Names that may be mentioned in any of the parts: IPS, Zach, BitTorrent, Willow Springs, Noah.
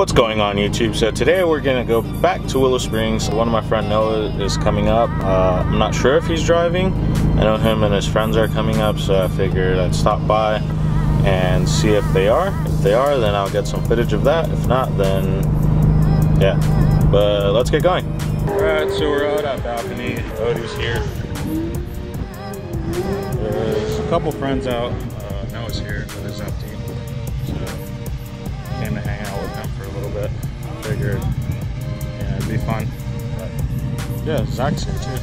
What's going on YouTube? So today we're gonna go back to Willow Springs. One of my friend Noah is coming up. I'm not sure if he's driving. I know him and his friends are coming up, so I figured I'd stop by and see if they are. If they are, then I'll get some footage of that. If not, then yeah. But let's get going. Alright, so we're out at balcony. Odie's here. There's a couple friends out. Noah's here with his empty. Came to hang out with him for a little bit. Figured, yeah, it'd be fun. But yeah, Zach's here too.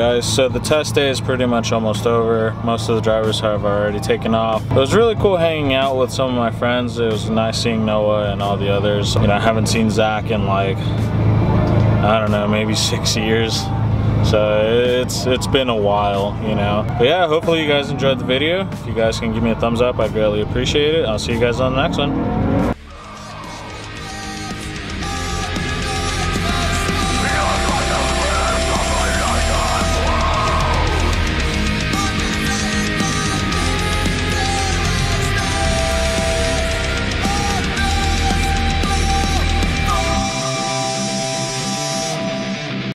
guys. So the test day is pretty much almost over. Most of the drivers have already taken off. It was really cool hanging out with some of my friends. It was nice seeing Noah and all the others. You know, I haven't seen Zach in like, I don't know, maybe 6 years. So it's been a while, you know. But yeah, hopefully you guys enjoyed the video. If you guys can give me a thumbs up, I greatly appreciate it. I'll see you guys on the next one.